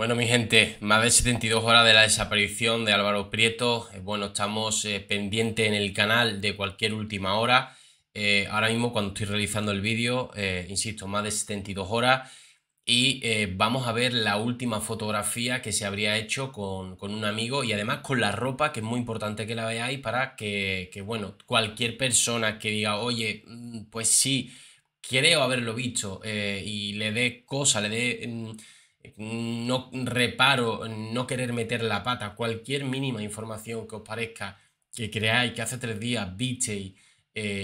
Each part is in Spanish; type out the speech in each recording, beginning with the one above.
Bueno, mi gente, más de 72 horas de la desaparición de Álvaro Prieto. Bueno, estamos pendientes en el canal de cualquier última hora. Ahora mismo, cuando estoy realizando el vídeo, insisto, más de 72 horas. Y vamos a ver la última fotografía que se habría hecho con un amigo y además con la ropa, que es muy importante que la veáis para que bueno, cualquier persona que diga, oye, pues sí, creo haberlo visto y le dé cosa, le dé no reparo, no querer meter la pata, cualquier mínima información que os parezca, que creáis que hace 3 días visteis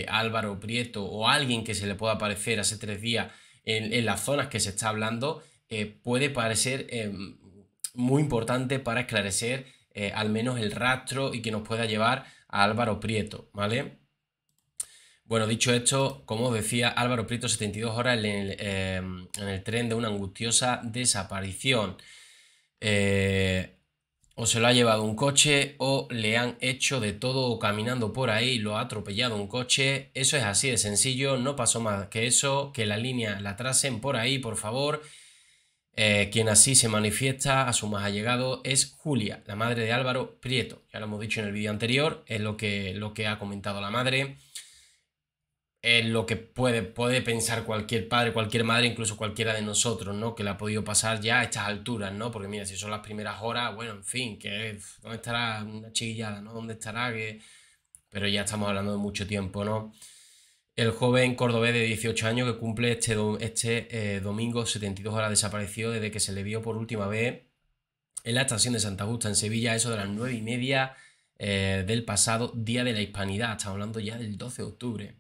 Álvaro Prieto o alguien que se le pueda aparecer hace 3 días en las zonas que se está hablando, puede parecer muy importante para esclarecer al menos el rastro y que nos pueda llevar a Álvaro Prieto, ¿vale? Bueno, dicho esto, como os decía, Álvaro Prieto, 72 horas en el tren de una angustiosa desaparición. O se lo ha llevado un coche o le han hecho de todo caminando por ahí, lo ha atropellado un coche. Eso es así de sencillo, no pasó más que eso, que la línea la tracen por ahí, por favor. Quien así se manifiesta a su más allegado es Julia, la madre de Álvaro Prieto. Ya lo hemos dicho en el vídeo anterior, es lo que ha comentado la madre. Es lo que puede pensar cualquier padre, cualquier madre, incluso cualquiera de nosotros, ¿no? Que la ha podido pasar ya a estas alturas, ¿no? Porque mira, si son las primeras horas, bueno, en fin, que ¿dónde estará una chiquillada, no? ¿Dónde estará? Que... Pero ya estamos hablando de mucho tiempo, ¿no? El joven cordobés de 18 años que cumple este domingo 72 horas desaparecido desde que se le vio por última vez en la estación de Santa Justa, en Sevilla, eso de las 9:30 del pasado Día de la Hispanidad. Estamos hablando ya del 12 de octubre.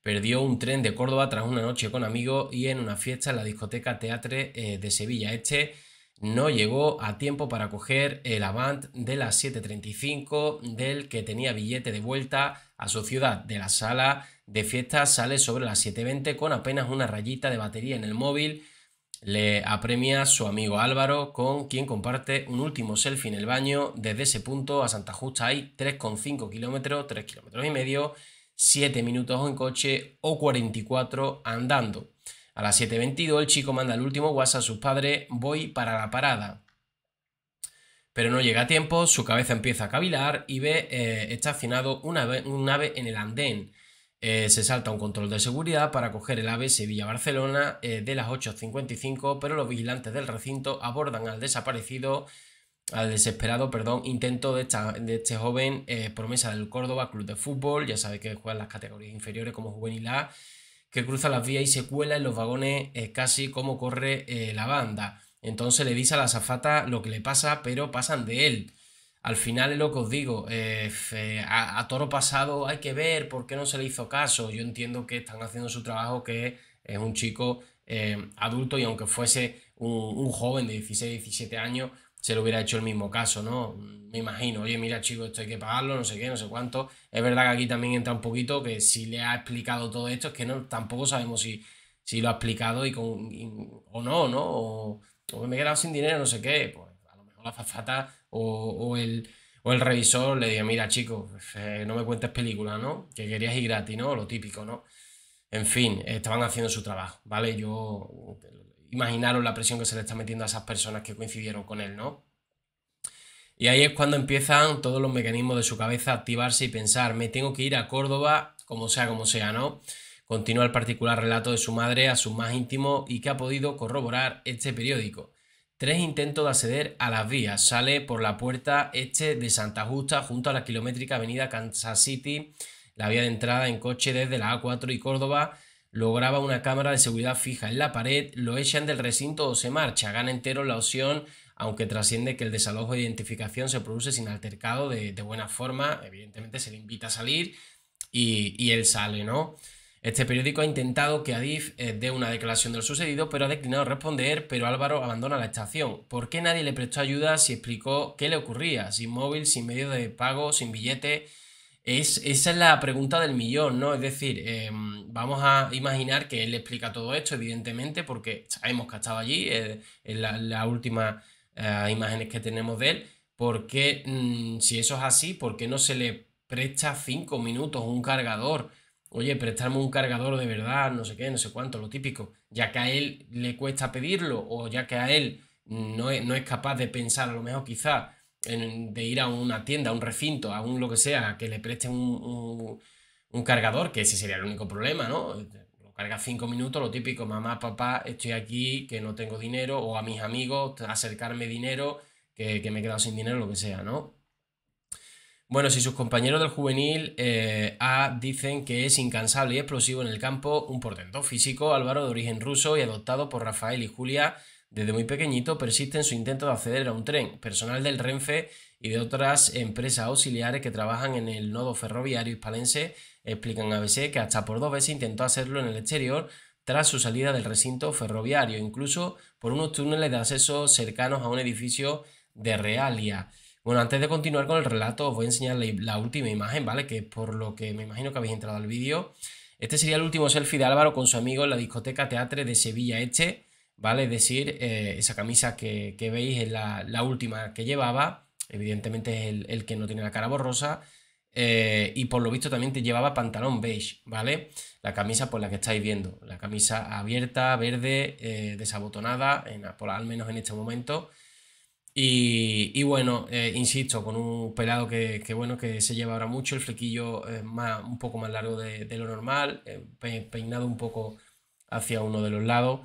Perdió un tren de Córdoba tras una noche con amigos y en una fiesta en la discoteca Teatre de Sevilla. Este no llegó a tiempo para coger el Avant de las 7:35 del que tenía billete de vuelta a su ciudad. De la sala de fiestas sale sobre las 7:20 con apenas una rayita de batería en el móvil. Le apremia su amigo Álvaro, con quien comparte un último selfie en el baño. Desde ese punto a Santa Justa hay 3,5 kilómetros, 3 kilómetros y medio, 7 minutos en coche o 44 andando. A las 7:22 el chico manda el último WhatsApp a sus padres: voy para la parada. Pero no llega a tiempo, su cabeza empieza a cavilar y ve estacionado un ave en el andén. Se salta un control de seguridad para coger el ave Sevilla-Barcelona de las 8:55, pero los vigilantes del recinto abordan al desesperado intento de este joven promesa del Córdoba Club de Fútbol, ya sabe que juega en las categorías inferiores como juvenil A, que cruza las vías y se cuela en los vagones casi como corre la banda. Entonces le dice a la azafata lo que le pasa, pero pasan de él. Al final es lo que os digo, a toro pasado hay que ver por qué no se le hizo caso. Yo entiendo que están haciendo su trabajo, que es un chico adulto, y aunque fuese un joven de 16, 17 años, se le hubiera hecho el mismo caso, ¿no? Me imagino, oye, mira, chico, esto hay que pagarlo, no sé qué, no sé cuánto. Es verdad que aquí también entra un poquito que si le ha explicado todo esto, es que no, tampoco sabemos si lo ha explicado o no, ¿no? O me he quedado sin dinero, no sé qué. Pues a lo mejor la azafata o el revisor le diga, mira, chico, no me cuentes películas, ¿no? Que querías ir gratis, ¿no? Lo típico, ¿no? En fin, estaban haciendo su trabajo, ¿vale? Imaginaros la presión que se le está metiendo a esas personas que coincidieron con él, ¿no? Y ahí es cuando empiezan todos los mecanismos de su cabeza a activarse y pensar, me tengo que ir a Córdoba, como sea, ¿no? Continúa el particular relato de su madre a sus más íntimos y que ha podido corroborar este periódico. 3 intentos de acceder a las vías. Sale por la puerta este de Santa Justa junto a la kilométrica avenida Kansas City, la vía de entrada en coche desde la A4 y Córdoba. Lo graba una cámara de seguridad fija en la pared, lo echan del recinto o se marcha. Gana entero la opción, aunque trasciende que el desalojo de identificación se produce sin altercado, de buena forma. Evidentemente se le invita a salir y él sale, ¿no? Este periódico ha intentado que Adif dé una declaración de lo sucedido, pero ha declinado responder, pero Álvaro abandona la estación. ¿Por qué nadie le prestó ayuda si explicó qué le ocurría? Sin móvil, sin medio de pago, sin billete... Esa es la pregunta del millón, ¿no? Es decir, vamos a imaginar que él explica todo esto, evidentemente, porque sabemos que ha estado allí, en las últimas imágenes que tenemos de él. Porque si eso es así, ¿por qué no se le presta 5 minutos un cargador? Oye, prestarme un cargador de verdad, no sé qué, no sé cuánto, lo típico. Ya que a él le cuesta pedirlo, o ya que a él no es capaz de pensar a lo mejor quizás de ir a una tienda, a un recinto, a un lo que sea, que le presten un cargador, que ese sería el único problema, ¿no? Lo cargas 5 minutos, lo típico, mamá, papá, estoy aquí, que no tengo dinero, o a mis amigos, acercarme dinero, que me he quedado sin dinero, lo que sea, ¿no? Bueno, si sus compañeros del juvenil A dicen que es incansable y explosivo en el campo, un portento físico, Álvaro, de origen ruso y adoptado por Rafael y Julia, desde muy pequeñito persiste en su intento de acceder a un tren. Personal del Renfe y de otras empresas auxiliares que trabajan en el nodo ferroviario hispalense explican a ABC que hasta por 2 veces intentó hacerlo en el exterior tras su salida del recinto ferroviario, incluso por unos túneles de acceso cercanos a un edificio de Realia. Bueno, antes de continuar con el relato os voy a enseñar la última imagen, ¿vale? Que es por lo que me imagino que habéis entrado al vídeo. Este sería el último selfie de Álvaro con su amigo en la discoteca Teatre de Sevilla Este, ¿vale? Es decir, esa camisa que veis es la última que llevaba, evidentemente es el que no tiene la cara borrosa, y por lo visto también te llevaba pantalón beige, ¿vale? La camisa por la que estáis viendo, la camisa abierta, verde, desabotonada, al menos en este momento. Y bueno, insisto, con un pelado que se lleva ahora mucho, el flequillo un poco más largo de lo normal, peinado un poco hacia uno de los lados.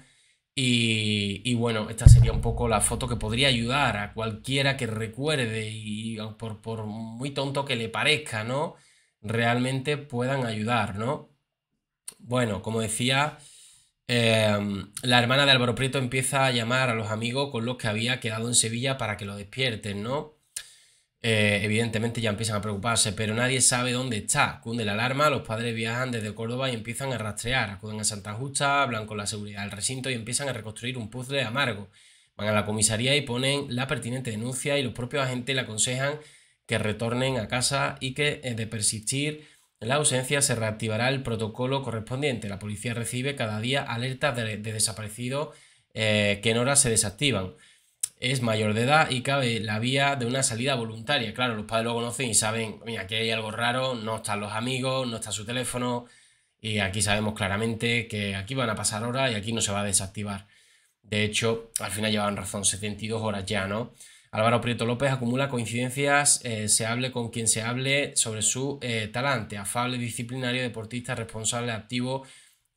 Y bueno, esta sería un poco la foto que podría ayudar a cualquiera que recuerde y por muy tonto que le parezca, ¿no? Realmente puedan ayudar, ¿no? Bueno, como decía... la hermana de Álvaro Prieto empieza a llamar a los amigos con los que había quedado en Sevilla para que lo despierten, ¿no? Evidentemente ya empiezan a preocuparse, pero nadie sabe dónde está. Cunde la alarma, los padres viajan desde Córdoba y empiezan a rastrear. Acuden a Santa Justa, hablan con la seguridad del recinto y empiezan a reconstruir un puzzle amargo. Van a la comisaría y ponen la pertinente denuncia y los propios agentes le aconsejan que retornen a casa y que, de persistir en la ausencia, se reactivará el protocolo correspondiente. La policía recibe cada día alertas de desaparecidos que en horas se desactivan. Es mayor de edad y cabe la vía de una salida voluntaria. Claro, los padres lo conocen y saben, mira, aquí hay algo raro, no están los amigos, no está su teléfono, y aquí sabemos claramente que aquí van a pasar horas y aquí no se va a desactivar. De hecho, al final llevaban razón, 72 horas ya, ¿no? Álvaro Prieto López acumula coincidencias, se hable con quien se hable sobre su talante, afable, disciplinario, deportista, responsable, activo,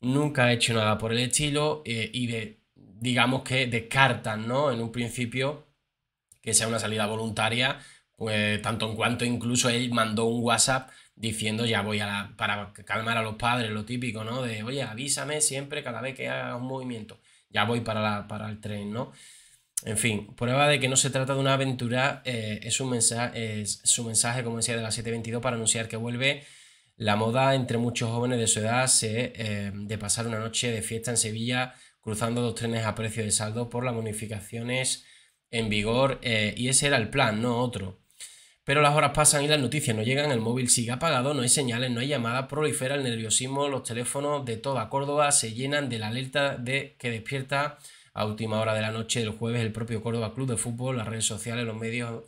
nunca ha hecho nada por el estilo, y digamos que descartan, ¿no? En un principio que sea una salida voluntaria, pues, tanto en cuanto incluso él mandó un WhatsApp diciendo ya voy para calmar a los padres, lo típico, ¿no? De oye, avísame siempre cada vez que haga un movimiento, ya voy para el tren, ¿no? En fin, prueba de que no se trata de una aventura, es su mensaje, como decía, de las 7:22 para anunciar que vuelve. La moda entre muchos jóvenes de su edad de pasar una noche de fiesta en Sevilla cruzando 2 trenes a precio de saldo por las bonificaciones en vigor, y ese era el plan, no otro. Pero las horas pasan y las noticias no llegan, el móvil sigue apagado, no hay señales, no hay llamadas, prolifera el nerviosismo, los teléfonos de toda Córdoba se llenan de la alerta que despierta a última hora de la noche del jueves el propio Córdoba Club de Fútbol, las redes sociales, los medios,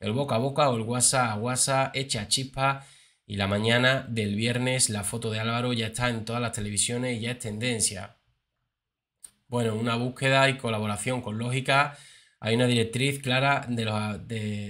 el boca a boca o el WhatsApp a WhatsApp, hecha chispa, y la mañana del viernes la foto de Álvaro ya está en todas las televisiones y ya es tendencia. Bueno, una búsqueda y colaboración con lógica, hay una directriz clara de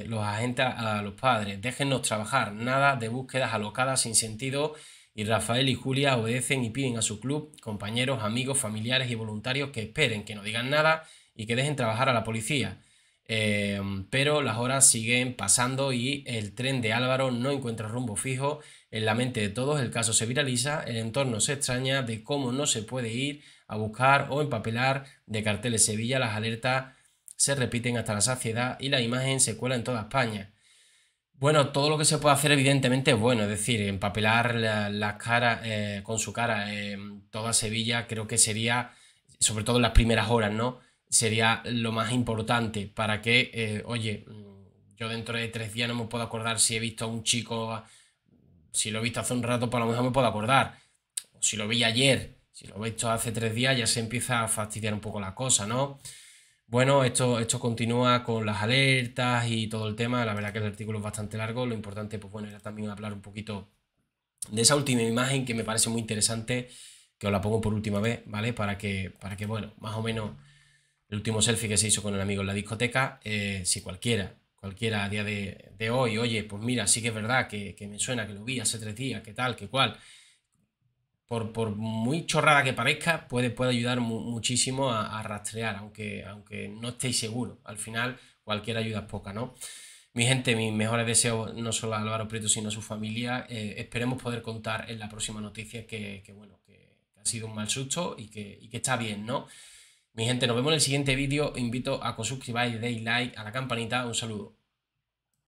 los agentes a los padres, déjennos trabajar, nada de búsquedas alocadas sin sentido, y Rafael y Julia obedecen y piden a su club, compañeros, amigos, familiares y voluntarios que esperen, que no digan nada y que dejen trabajar a la policía. Pero las horas siguen pasando y el tren de Álvaro no encuentra rumbo fijo en la mente de todos, el caso se viraliza, el entorno se extraña de cómo no se puede ir a buscar o empapelar de carteles Sevilla, las alertas se repiten hasta la saciedad y la imagen se cuela en toda España. Bueno, todo lo que se puede hacer evidentemente es bueno, es decir, empapelar las caras con su cara toda Sevilla creo que sería, sobre todo en las primeras horas, ¿no? Sería lo más importante para que, oye, yo dentro de 3 días no me puedo acordar si he visto a un chico, si lo he visto hace un rato, pues a lo mejor me puedo acordar, o si lo vi ayer, si lo he visto hace 3 días ya se empieza a fastidiar un poco la cosa, ¿no? Bueno, esto continúa con las alertas y todo el tema, la verdad que el artículo es bastante largo, lo importante pues bueno era también hablar un poquito de esa última imagen que me parece muy interesante, que os la pongo por última vez, ¿vale? Para que bueno, más o menos el último selfie que se hizo con el amigo en la discoteca, si cualquiera a día de hoy, oye, pues mira, sí que es verdad que me suena, que lo vi hace 3 días, que tal, que cual, por muy chorrada que parezca, puede ayudar muchísimo a rastrear, aunque no estéis seguros. Al final, cualquier ayuda es poca, ¿no? Mi gente, mis mejores deseos no solo a Álvaro Prieto, sino a su familia. Esperemos poder contar en la próxima noticia que ha sido un mal susto y que está bien, ¿no? Mi gente, nos vemos en el siguiente vídeo. Invito a que os suscribáis, deis like, a la campanita. Un saludo.